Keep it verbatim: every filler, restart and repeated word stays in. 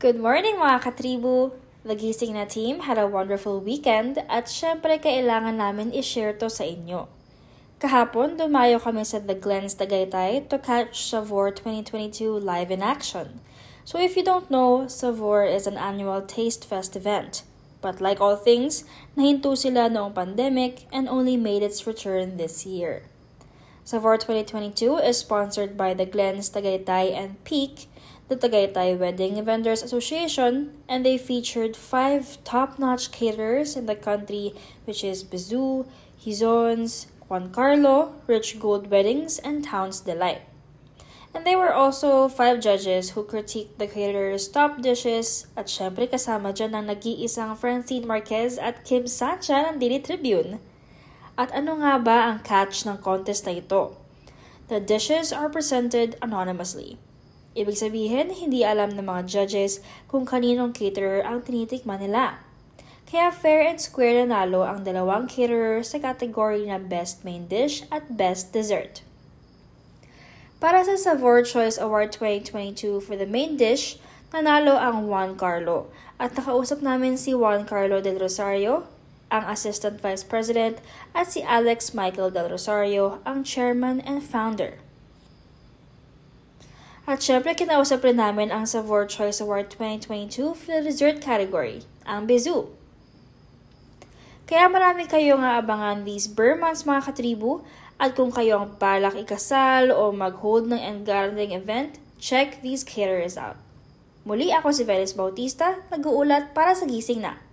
Good morning mga katribu! The Gisingna team had a wonderful weekend at syempre kailangan namin i-share to sa inyo. Kahapon, dumayo kami sa The Glens Tagaytay to catch Savour twenty twenty-two live in action. So if you don't know, Savour is an annual taste fest event. But like all things, nahinto sila noong pandemic and only made its return this year. Savour twenty twenty-two is sponsored by The Glens Tagaytay and Peak the Tagaytay Wedding Vendors Association, and they featured five top-notch caterers in the country, which is Bizu, Hizons, Juan Carlo, Rich Gold Weddings, and Town's Delight. And there were also five judges who critiqued the caterers' top dishes, at syempre kasama dyan ang nag-iisang Francine Marquez at Kim Sancha ng Daily Tribune. At ano nga ba ang catch ng contest na ito? The dishes are presented anonymously. Ibig sabihin, hindi alam ng mga judges kung kaninong caterer ang tinitikman nila. Kaya fair and square nanalo ang dalawang caterer sa kategory na Best Main Dish at Best Dessert. Para sa Savour Choice Award twenty twenty-two for the main dish, nanalo ang Juan Carlo. At nakausap namin si Juan Carlo Del Rosario, ang Assistant Vice President, at si Alex Michael Del Rosario, ang Chairman and Founder. At syempre, kinausap rin namin ang Savour Choice Award twenty twenty-two for the dessert category, ang Bizu. Kaya marami kayong aabangan these Burr months mga katribu, at kung kayo ang balak ikasal o mag-hold ng engagement event, check these caterers out. Muli ako si Felix Bautista, nag-uulat para sa Gisingna.